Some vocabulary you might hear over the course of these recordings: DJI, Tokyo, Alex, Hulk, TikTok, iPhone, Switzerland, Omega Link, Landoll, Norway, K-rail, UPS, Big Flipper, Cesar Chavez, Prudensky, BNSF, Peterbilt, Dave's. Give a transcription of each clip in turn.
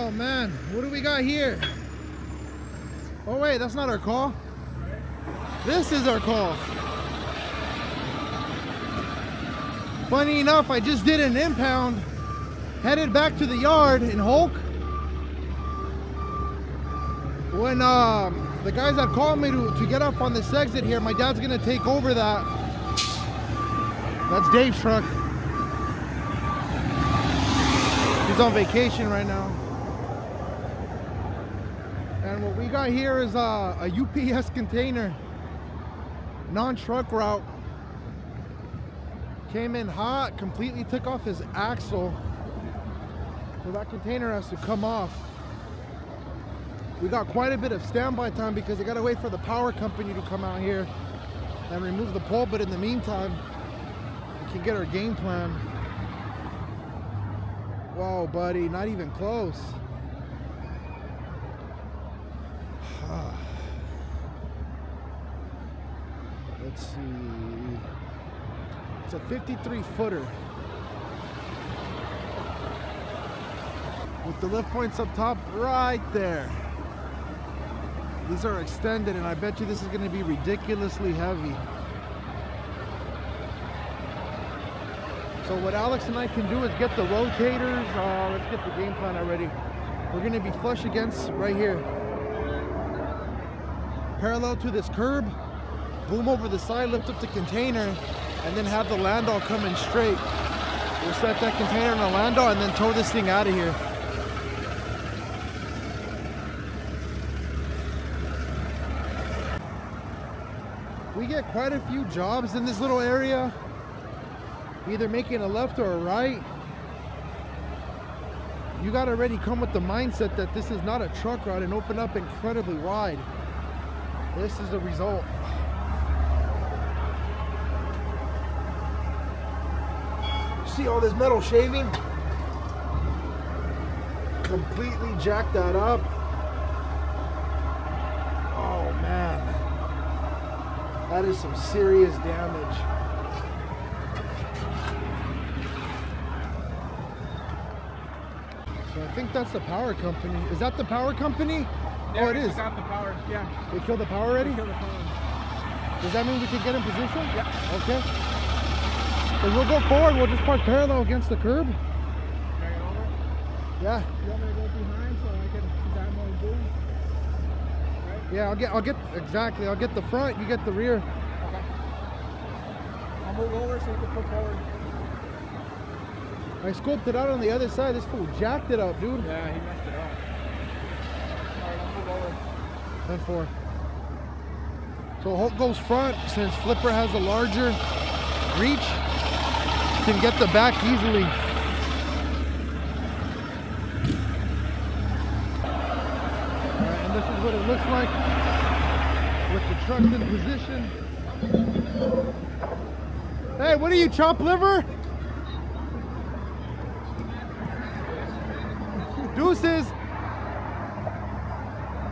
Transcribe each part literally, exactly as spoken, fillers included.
Oh man, what do we got here? Oh wait, that's not our call. This is our call. Funny enough, I just did an impound, headed back to the yard in Hulk, when um, the guys that called me to, to get up on this exit here, my dad's gonna take over that. That's Dave's truck. He's on vacation right now. And what we got here is uh, a U P S container, non-truck route. Came in hot, completely took off his axle. So that container has to come off. We got quite a bit of standby time because they gotta wait for the power company to come out here and remove the pole, but in the meantime, we can get our game plan. Whoa, buddy, not even close. Let's see. It's a fifty-three footer. With the lift points up top right there. These are extended and I bet you this is going to be ridiculously heavy. So what Alex and I can do is get the rotators. Uh, let's get the game plan already. We're going to be flush against right here. Parallel to this curb. Boom over the side, lift up the container, and then have the Landoll come in straight. We'll set that container in the Landoll and then tow this thing out of here. We get quite a few jobs in this little area, either making a left or a right. You gotta already come with the mindset that this is not a truck route and open up incredibly wide. This is the result. See all this metal shaving? Completely jacked that up. Oh man, that is some serious damage. So I think that's the power company. Is that the power company? There, oh, it is. Got the power. Yeah. They killed the power already? Killed the power. Does that mean we can get in position? Yeah. Okay. If we'll go forward, we'll just park parallel against the curb. Drag it over? Yeah. You want me to go behind so I can dive more boom? Right? Yeah, I'll get, I'll get, exactly, I'll get the front, you get the rear. Okay. I'll move over so we can put forward. I scoped it out on the other side, this fool jacked it up, dude. Yeah, he messed it up. Alright, I'll move over. Then four. So Hulk goes front, since Flipper has a larger reach. Can get the back easily. Alright, and this is what it looks like with the truck in position. Hey, what are you, chop liver? Deuces!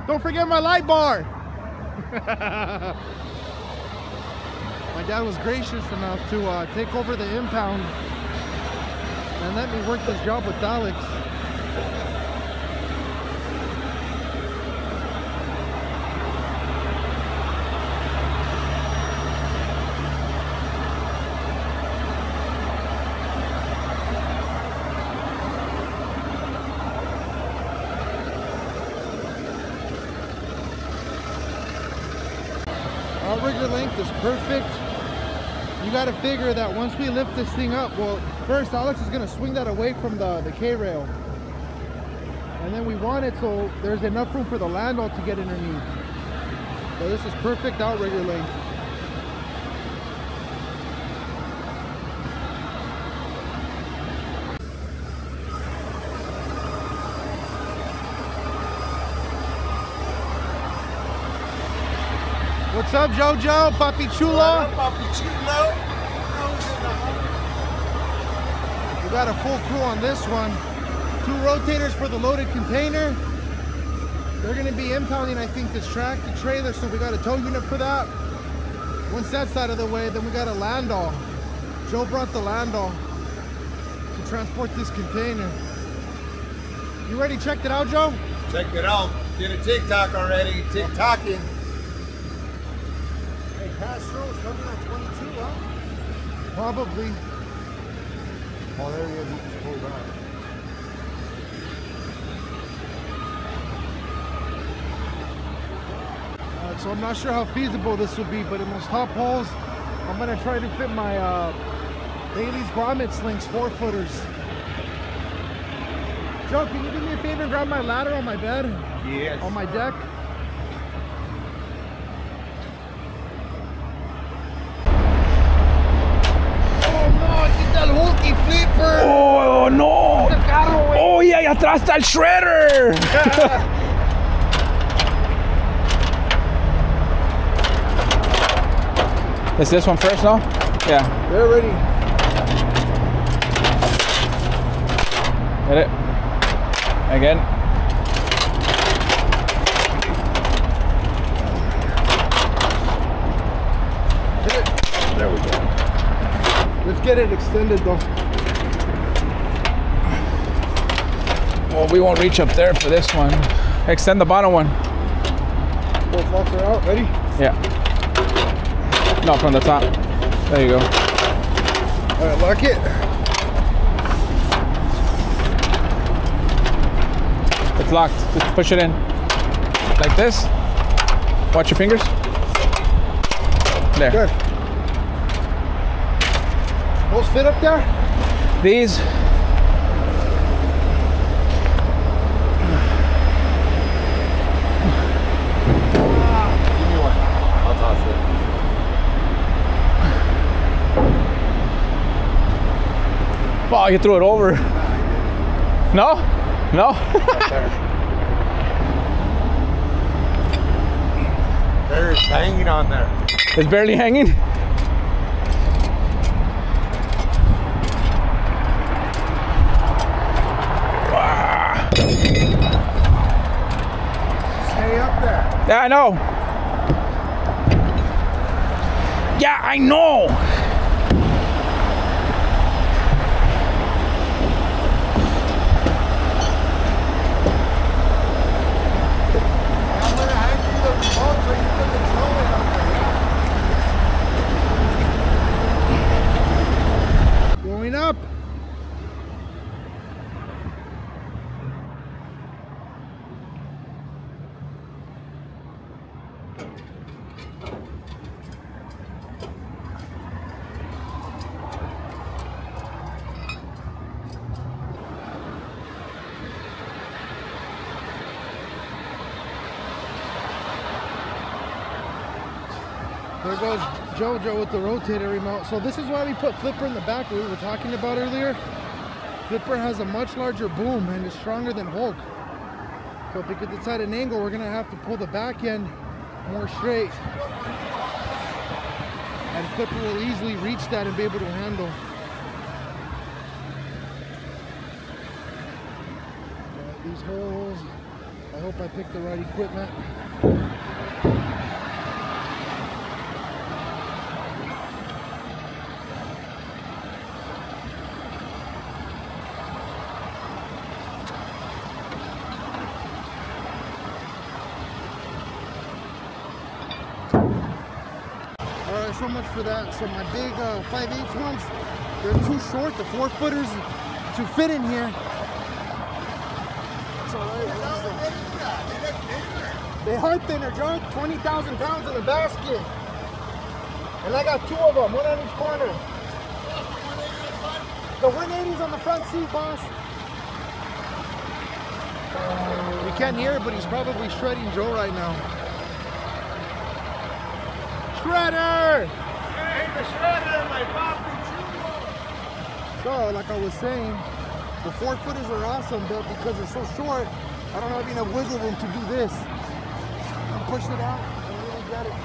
Don't forget my light bar! My dad was gracious enough to uh, take over the impound and let me work this job with Alex. Our rigger length is perfect. You gotta figure that once we lift this thing up, well, first Alex is gonna swing that away from the, the K-rail. And then we want it so there's enough room for the Landoll to get underneath. So this is perfect outrigger length. What's up, Jojo? Papi Chulo? Papi Chulo? We got a full crew on this one. Two rotators for the loaded container. They're going to be impounding, I think, this tractor trailer, so we got a tow unit for that. Once that's out of the way, then we got a Landoll. Joe brought the Landoll to transport this container. You already checked it out, Joe? Checked it out. Did a TikTok already. TikToking. Hey, Castro is coming on twenty-two, huh? Probably. Oh, there he is. He just pulled out. All right, so I'm not sure how feasible this will be, but in those top holes, I'm going to try to fit my uh, Bailey's grommet slings, four footers. Joe, can you do me a favor and grab my ladder on my bed? Yes. On my deck? Oh no, quita el Hulky Flipper. Oh no. El carro, oh yeah, y atrás está el shredder. Yeah. Is this one first now? Yeah. They're ready. Get it? Again. There we go. Let's get it extended though. Well, we won't reach up there for this one. Extend the bottom one. Both locks are out. Ready? Yeah. No, from the top. There you go. Alright, lock it. It's locked. Just push it in. Like this. Watch your fingers. There. Good. Those fit up there? These. Give me one. I'll toss it. Wow, you threw it over. No? No? There is hanging on there. It's barely hanging? Wow. Stay up there. Yeah, I know. Yeah, I know. There goes JoJo with the rotator remote. So this is why we put Flipper in the back we were talking about earlier. Flipper has a much larger boom and is stronger than Hulk. So because it's at an angle, we're gonna have to pull the back end more straight. And Flipper will easily reach that and be able to handle. Right, these holes, I hope I picked the right equipment. So much for that. So my big uh, five eighths ones, they're too short, the four footers to fit in here. So they are thinner, John. twenty thousand pounds in the basket. And I got two of them, one on each corner. The one eighties on the front seat, boss. We can't hear it, but he's probably shredding Joe right now. Shredder! Hey, the shredder, my Bobby Chulo! So, like I was saying, the four footers are awesome, but because they're so short, I don't have enough wiggle room to do this. I'm pushing it out and really get it.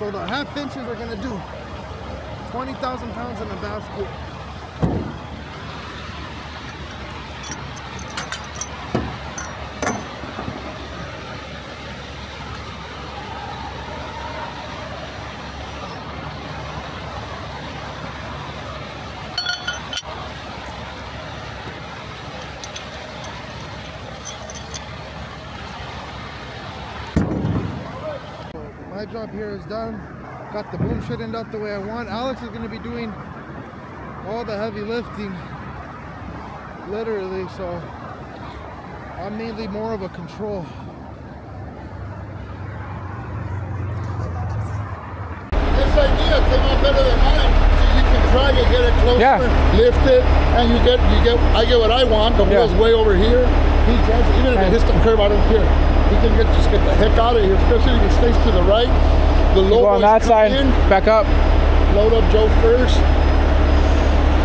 So the half inches are gonna do twenty thousand pounds in a basket. job here is done. Got the boom straightened up the way I want. Alex is going to be doing all the heavy lifting, literally, so I'm mainly more of a control. This idea came out better than mine. So you can try to get it closer, yeah. Lift it, and you get, you get, I get what I want. The wheel's yeah. way over here. He drives, even if it hits the curb, I don't care. He can get, just get the heck out of here, especially if he stays to the right. The low boy on that side, in. Back up. Load up Joe first.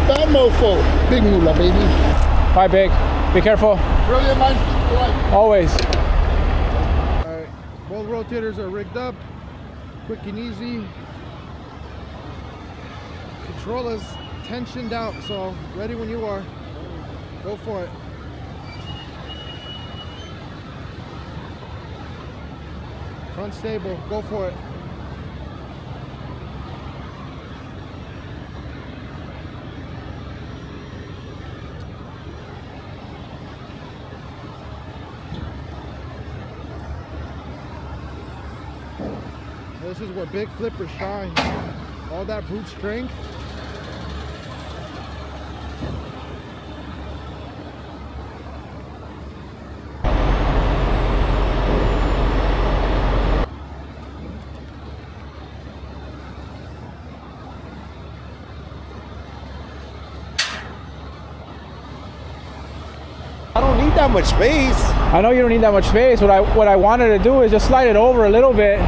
Bad mofo. Big moolah, baby. Hi, Big. Be careful. Brilliant minds think alike. Always. All right. Both rotators are rigged up. Quick and easy. Control is tensioned out, so ready when you are. Go for it. Front stable. Go for it. This is where Big Flipper shines. All that brute strength. I don't need that much space. I know you don't need that much space. What I what I wanted to do is just slide it over a little bit.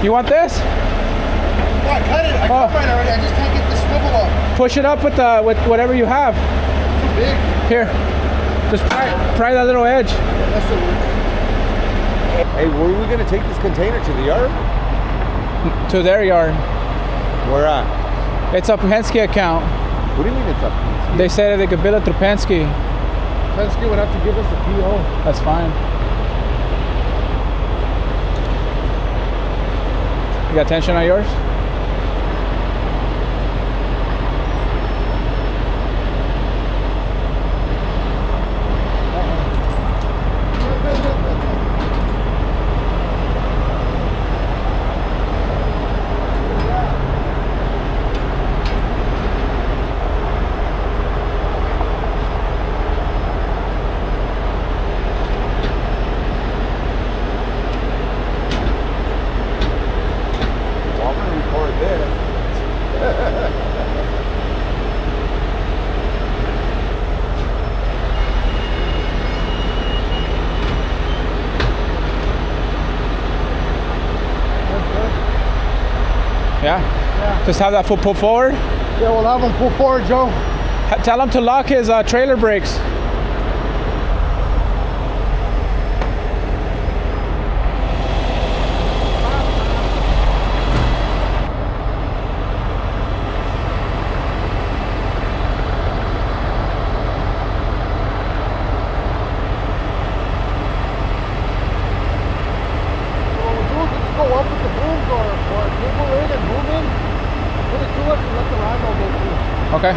You want this? No, I cut it. I oh. cut mine already. I just can't get the swivel up. Push it up with the with whatever you have. Too big. Here. Just pry, pry that little edge. That's the one. Hey, where are we gonna take this container to the yard? To their yard. Where at? It's a Prudensky account. What do you mean it's a Prudensky? They said they could build a Trupensky. Prudensky would have to give us a P O. That's fine. You got tension on yours? Yeah? Yeah. Just have that foot pull forward? Yeah, we'll have him pull forward, Joe. Ha tell him to lock his uh, trailer brakes. Okay.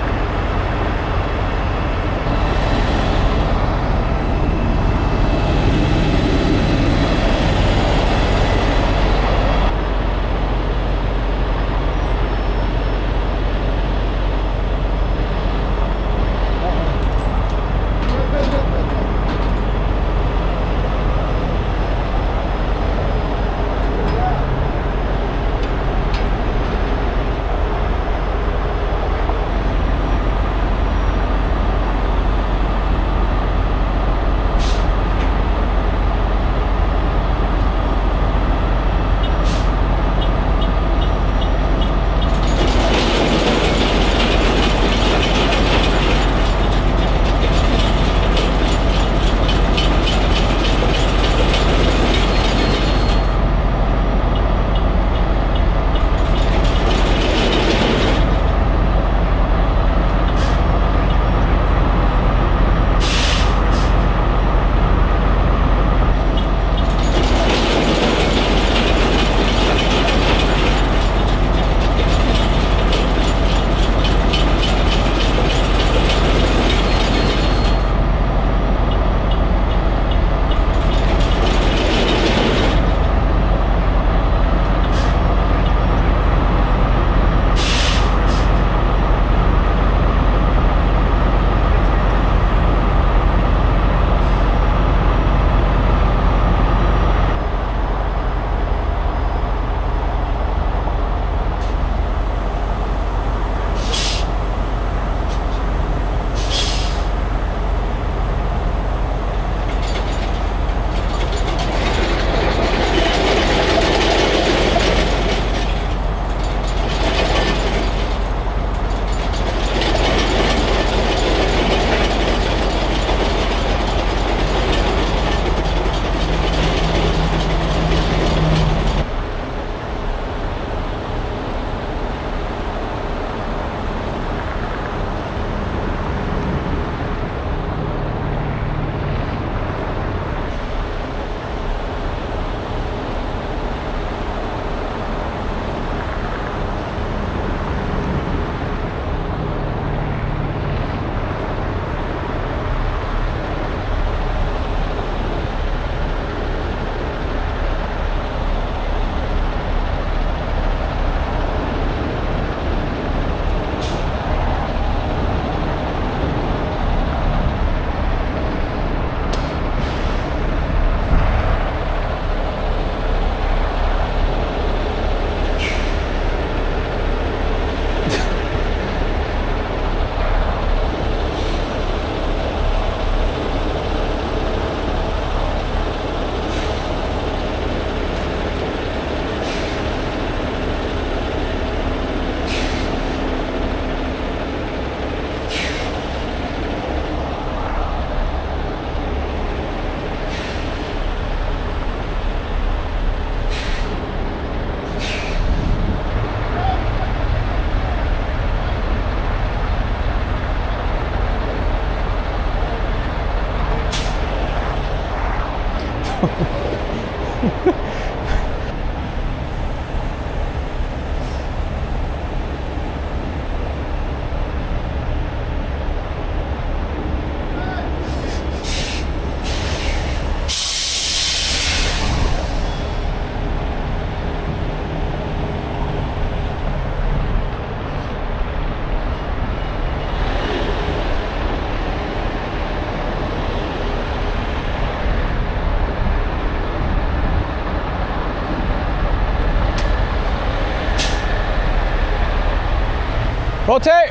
Rotate.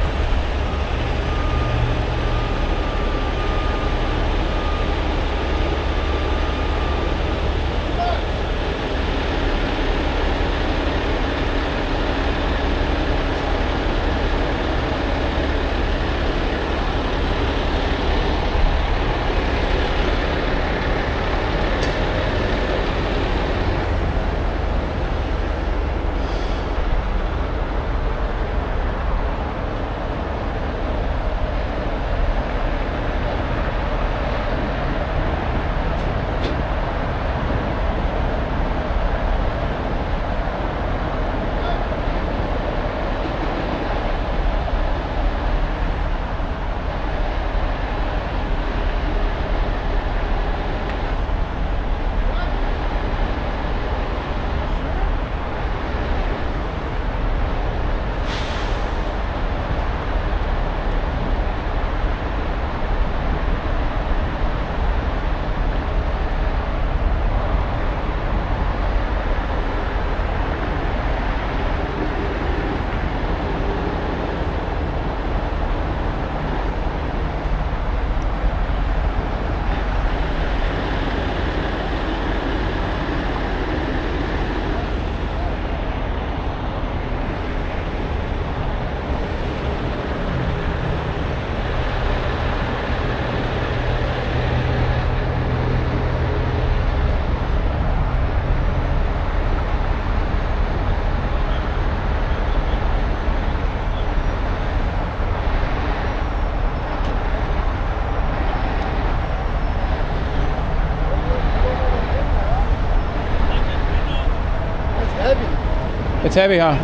It's heavy, huh?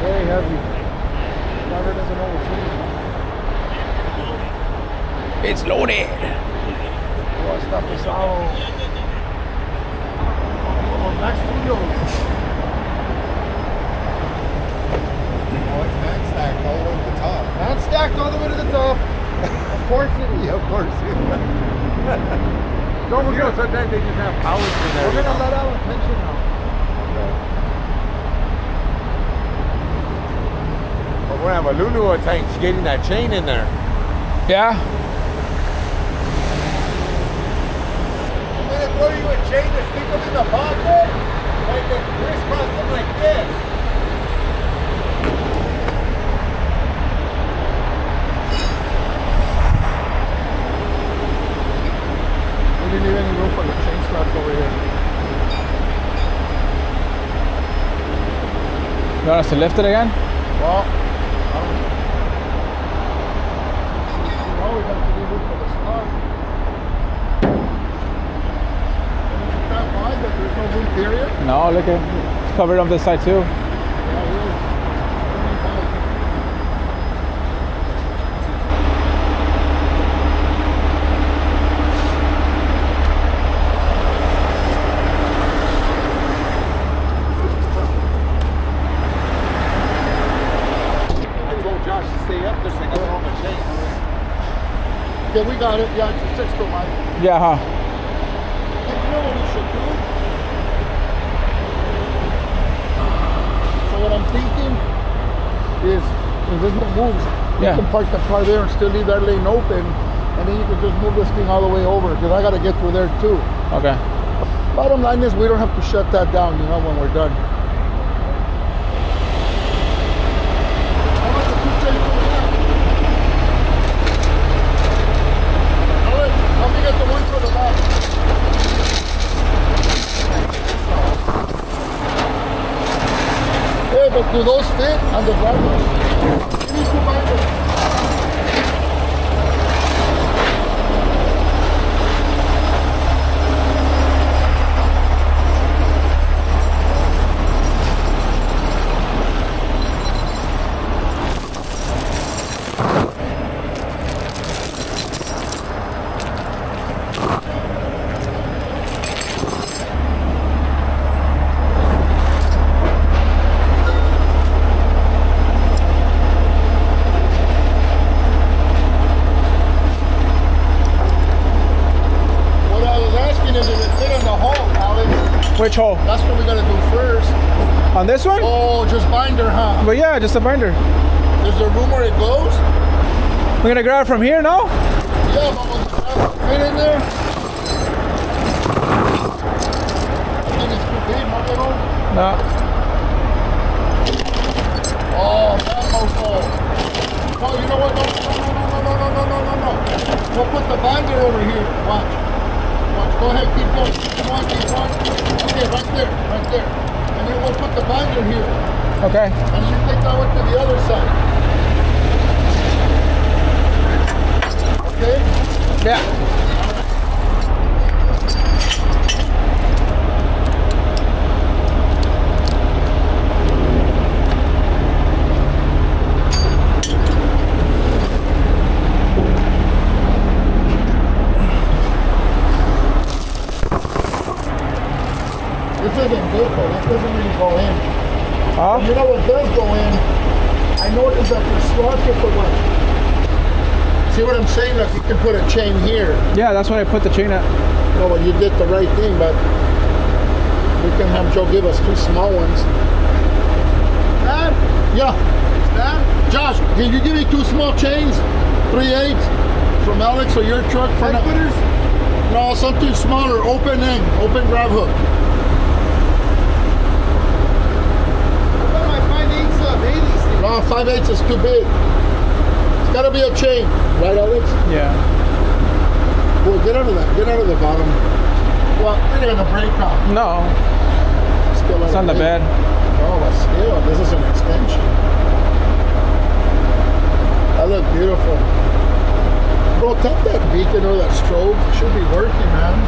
Very heavy. The driver doesn't know what it's loaded. It's loaded. Oh, it's not this hour. Oh, Max Studios. Oh, it's not stacked all the way to the top. Not stacked all the way to the top. Of course it is. Yeah, of course it is. Don't forget, sometimes they just have powers for that. We're going to let out attention now. We're gonna have a Lulu tank. She's getting that chain in there. Yeah. I'm gonna throw you a chain to stick them in the pocket, and then crisscross them like this. We didn't leave any room for the chain straps over here. You want us to lift it again? Well. No, look at it's covered on this side too. I told Josh to stay up this thing, I went on the chain. Yeah, we got it. Yeah, it's a six foot wide. Yeah, huh? Is if this one moves, yeah. You can park the car there and still leave that lane open, and then you can just move this thing all the way over, because I got to get through there too. Okay. Bottom line is we don't have to shut that down, you know, when we're done. Do those fit on the driver? You need to buy them. Which hole? That's what we gotta do first. On this one? Oh, just binder, huh? But yeah, just a binder. There's a room where it goes. We're gonna grab it from here now? Yeah, but we'll grab it right in there. I think it's too big, my little. No. Oh, that mofo. Oh, you know what? No, no, no, no, no, no, no, no, no. We'll put the binder over here. Watch. Watch. Go ahead, keep going. Keep on, keep on. Okay, right there, right there. And then we'll put the binder here. Okay. And you take that one to the other side. Okay? Yeah. This isn't good though. This doesn't really go in. Huh? You know what does go in? I noticed that the slot is the one. See what I'm saying? Like you can put a chain here. Yeah, that's why I put the chain at. No, well, you did the right thing, but we can have Joe give us two small ones. Dad? Yeah. Dad? Josh, can you give me two small chains? Three eights from Alex or your truck for putters? No, something smaller. Open end. Open grab hook. No, five eighths is too big. It's gotta be a chain, right, Alex? Yeah. Well, get out of that. Get out of the bottom. Well, we're gonna break off. No. Still it's on the bed. Oh, but still, this is an extension. That look beautiful. Bro, take that beacon or that strobe. It should be working, man.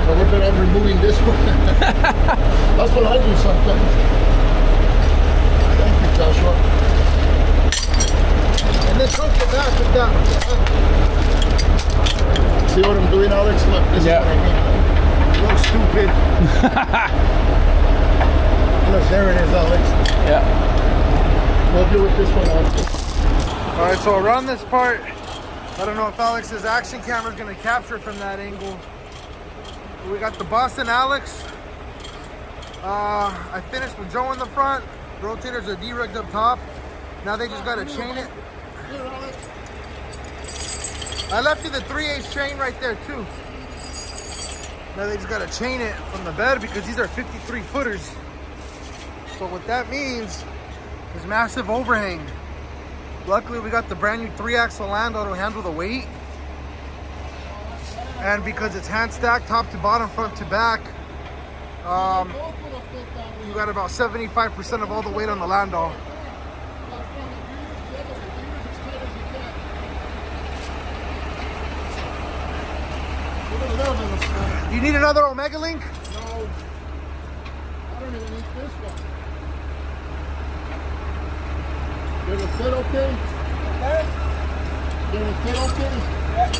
I look at I'm removing this one. That's what I do sometimes. Thank you, Joshua. And then hook it back and down. See what I'm doing, Alex? Look, this yeah. is what I mean. It looks stupid. Look, there it is, Alex. Yeah. We'll do it this one also. All right, so around this part, I don't know if Alex's action camera is going to capture from that angle. We got the Boston Alex. Uh, I finished with Joe in the front. Rotators are D-rigged up top. Now they just got to chain it. I left you the three eighths chain right there too. Now they just got to chain it from the bed because these are fifty-three footers. So what that means is massive overhang. Luckily we got the brand new three axle Landoll to handle the weight. And because it's hand stacked, top to bottom, front to back, um, you got about seventy-five percent of all the weight on the Landoll. Do you need another Omega Link? No, I don't even need this one. Did it fit okay? Okay. Did it fit okay? Yeah.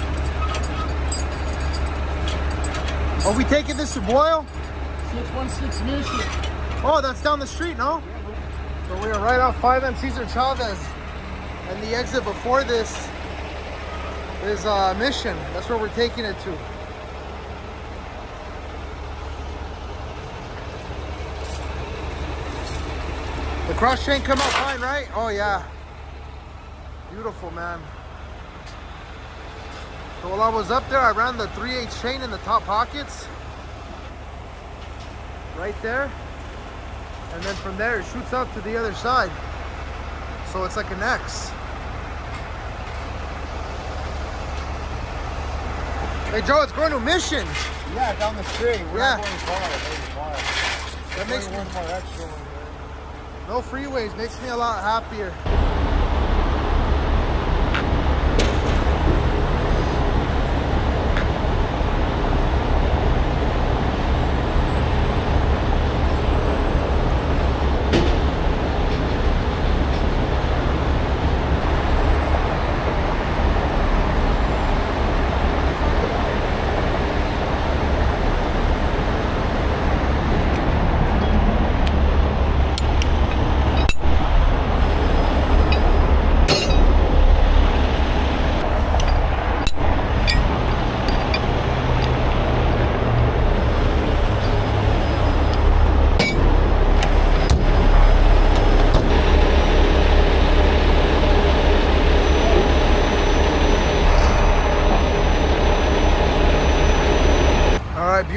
Are we taking this to Boyle? six one six Mission. Oh, that's down the street, no? Yeah, so we are right off five M Cesar Chavez. And the exit before this is uh, Mission. That's where we're taking it to. The cross chain come out fine, right? Oh, yeah. Beautiful, man. So while I was up there, I ran the three eighths chain in the top pockets. Right there. And then from there, it shoots up to the other side. So it's like an X. Hey, Joe, it's going to Mission. Yeah, down the street. We're yeah. not going far. far. That makes me... Extra no freeways. Makes me a lot happier.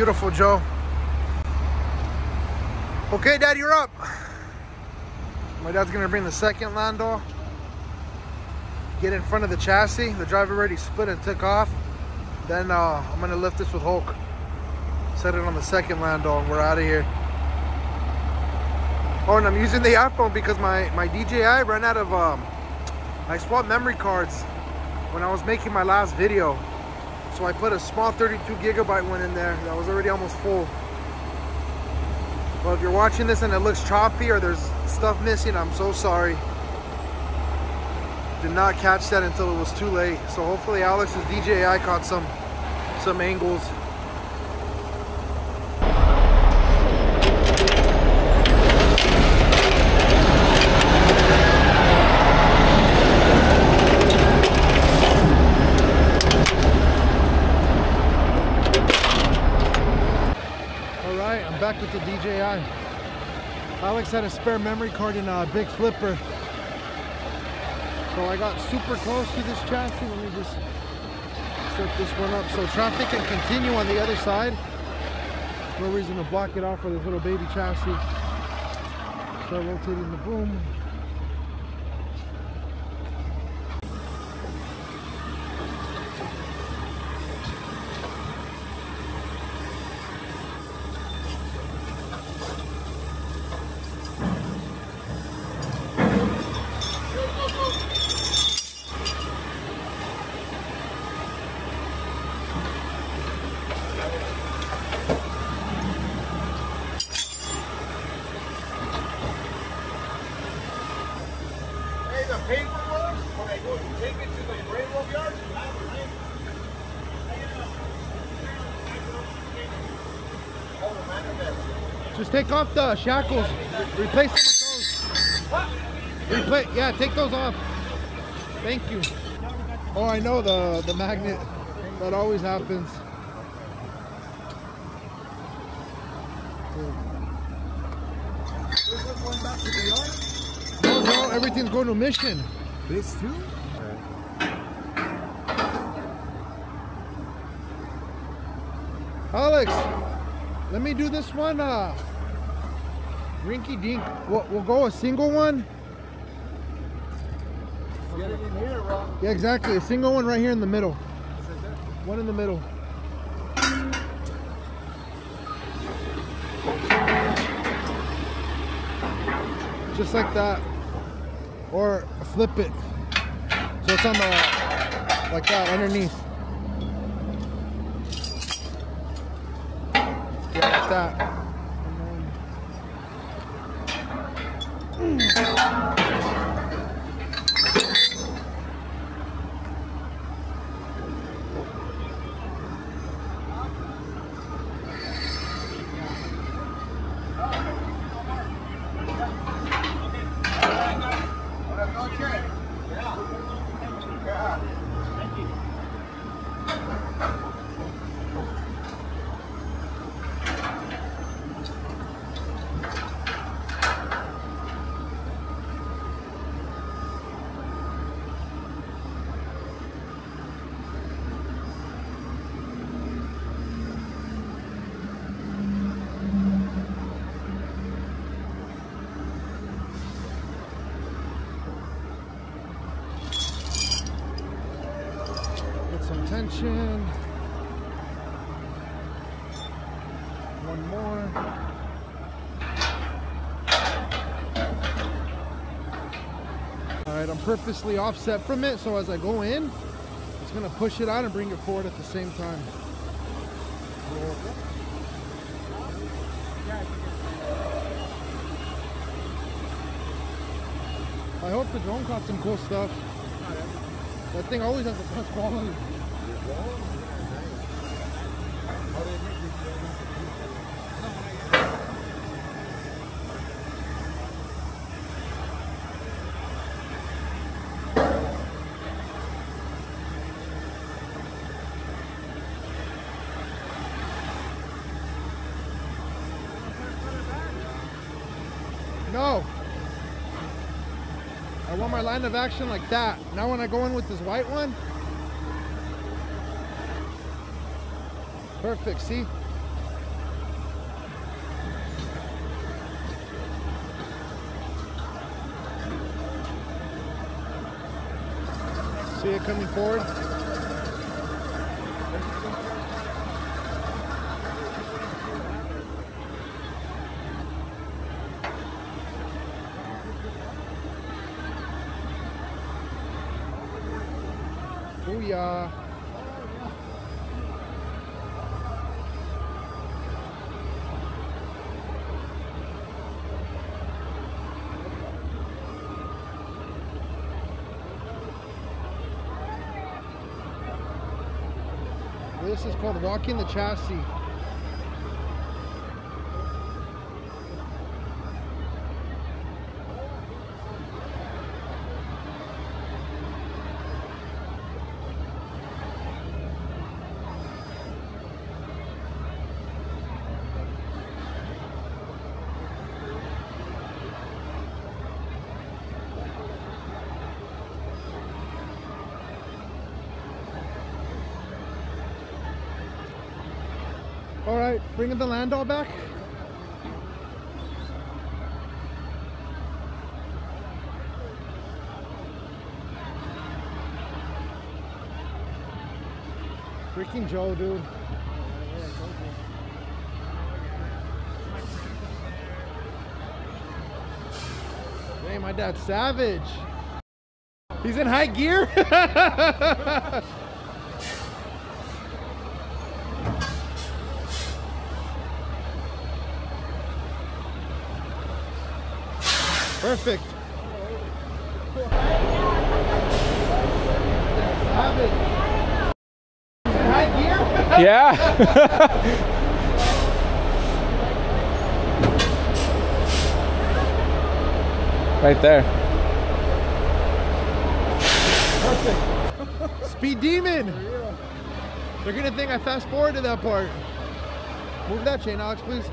beautiful, Joe. Okay, Dad, you're up. My dad's gonna bring the second Landoll. Get in front of the chassis. The driver already split and took off. Then uh, I'm gonna lift this with Hulk. Set it on the second Landoll and we're out of here. Oh, and I'm using the iPhone because my, my D J I ran out of, um, I swapped memory cards when I was making my last video. So I put a small thirty-two gigabyte one in there that was already almost full. Well, if you're watching this and it looks choppy or there's stuff missing, I'm so sorry. Did not catch that until it was too late. So hopefully Alex's D J I caught some, some angles. Back with the D J I. Alex had a spare memory card in a Big Flipper. So I got super close to this chassis. Let me just set this one up. So traffic can continue on the other side. No reason to block it off for this little baby chassis. Start rotating the boom. Just take off the shackles. Replace them with those. Replace, yeah, take those off. Thank you. Oh, I know the, the magnet. That always happens. No, no, everything's going to mission. This too? Alex, let me do this one uh, rinky dink. We'll, we'll go a single one. Get it in here, bro. Yeah, exactly. A single one right here in the middle. One in the middle. Just like that. Or flip it. So it's on the, like that, underneath. That. Tension. One more. All right, I'm purposely offset from it, so as I go in, it's gonna push it out and bring it forward at the same time. I hope the drone caught some cool stuff. That thing always has the best quality. No. I want my line of action like that. Now when I go in with this white one, perfect, see? See it coming forward? Booyah! This is called walking the chassis. All right, bringing the Landoll back. Freaking Joe, dude. Hey, my dad's savage. He's in high gear. Perfect. Yeah. Right there. Perfect. Speed demon. They're gonna think I fast forward to that part. Move that chain, Alex, please.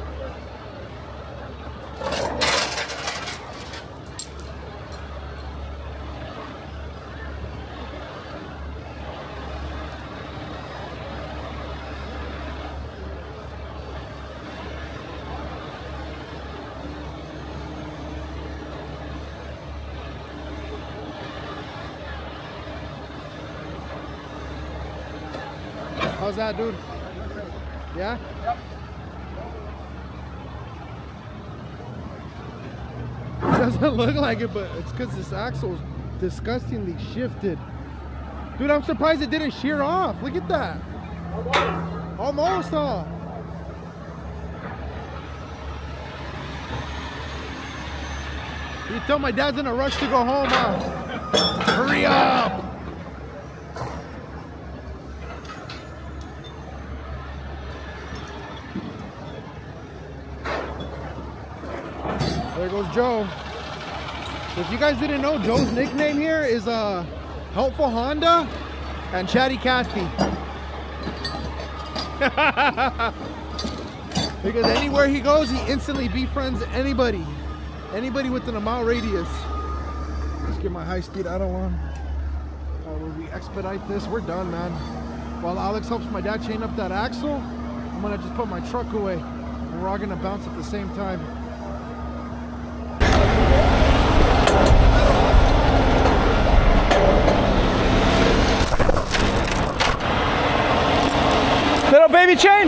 How's that, dude? Yeah? Yep. It doesn't look like it, but it's because this axle is disgustingly shifted. Dude, I'm surprised it didn't shear off. Look at that. Almost. Almost, huh? You can tell my dad's in a rush to go home, huh? Hurry up! There goes Joe. If you guys didn't know, Joe's nickname here is uh, Helpful Honda and Chatty Cathy. Because anywhere he goes, he instantly befriends anybody. Anybody within a mile radius. Let's get my high-speed idle on. Or will we expedite this? We're done, man. While Alex helps my dad chain up that axle, I'm gonna just put my truck away. And we're all gonna bounce at the same time. Baby chain.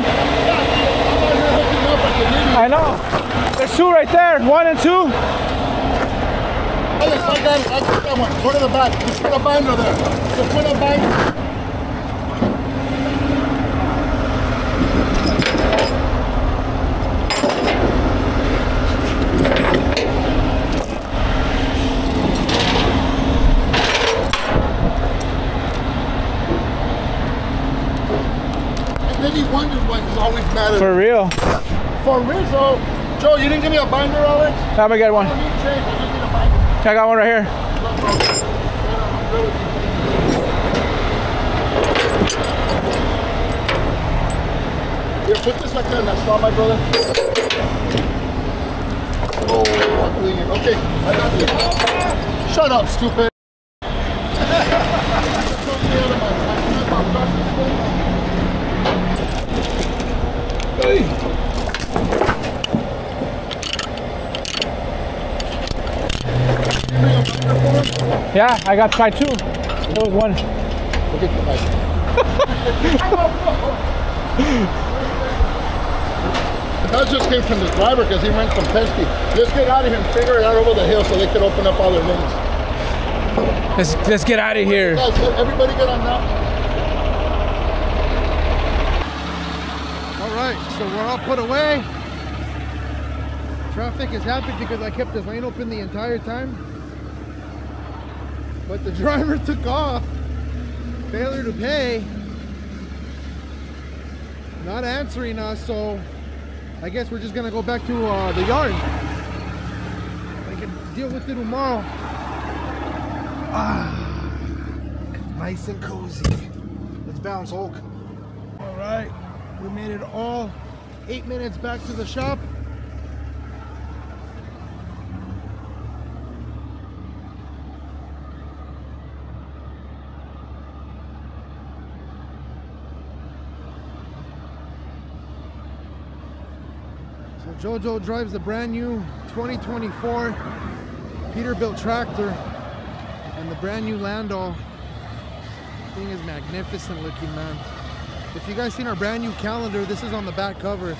I know. There's two right there. One and two. I just got that. I just got one. Go to the back. Just put a binder there. Just put a binder. For real. For real, so Joe, you didn't give me a binder, Alex? I'm gonna get one. I got one right here. Here, put this back there in that straw, my brother. Oh, I'm doing it. Okay, I got you. Shut up, stupid. Yeah, I got try two. That was one. Forget the bike. That just came from the driver because he went from Pesky. Let's get out of here and figure it out over the hill so they can open up all their lanes. Let's, let's get out of here. Guys, everybody get on now. Alright, so we're all put away. Traffic is happy because I kept this lane open the entire time. But the driver took off. Failure to pay. Not answering us, so I guess we're just gonna go back to uh, the yard. I can deal with it tomorrow. Ah, nice and cozy. Let's bounce, Hulk. Alright. We made it all eight minutes back to the shop. So Jojo drives the brand new twenty twenty-four Peterbilt tractor and the brand new Landoll. This thing is magnificent looking, man. If you guys seen our brand new calendar, this is on the back cover.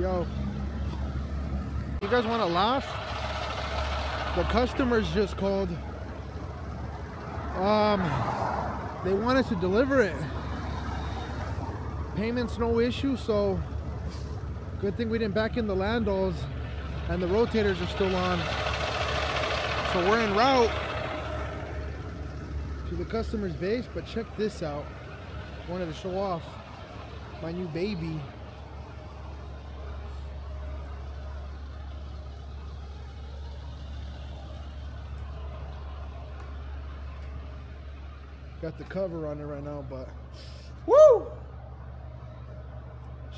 Yo. You guys want to laugh? The customers just called. Um, they want us to deliver it. Payment's no issue, so... Good thing we didn't back in the Landolls and the rotators are still on. So we're en route to the customer's base, but check this out. Wanted to show off my new baby. Got the cover on it right now, but woo!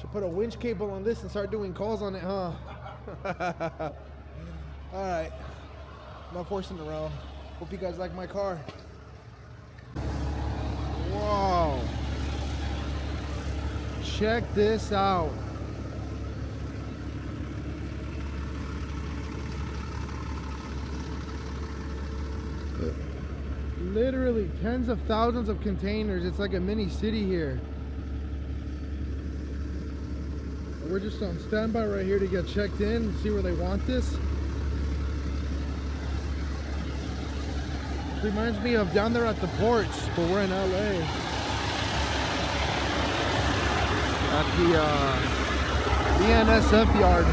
Should put a winch cable on this and start doing calls on it, huh? Alright. Not forcing around. Hope you guys like my car. Whoa. Check this out. Literally tens of thousands of containers. It's like a mini city here. We're just on standby right here to get checked in and see where they want this. It reminds me of down there at the ports, but we're in L A. At the uh, B N S F yard.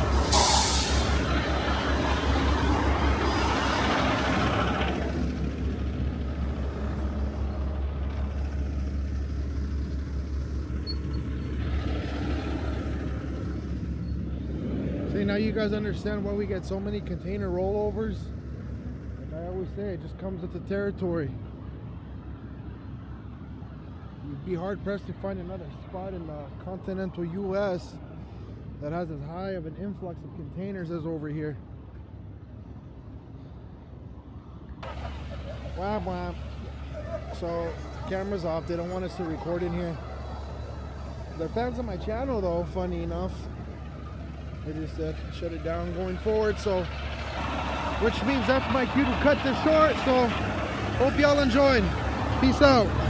Now you guys understand why we get so many container rollovers. Like I always say, it just comes with the territory. You'd be hard pressed to find another spot in the continental U S that has as high of an influx of containers as over here. Wham wham. So camera's off, they don't want us to record in here. They're fans of my channel though, funny enough. I just said shut it down going forward, so which means that's my cue to cut this short. So hope y'all enjoyed. Peace out.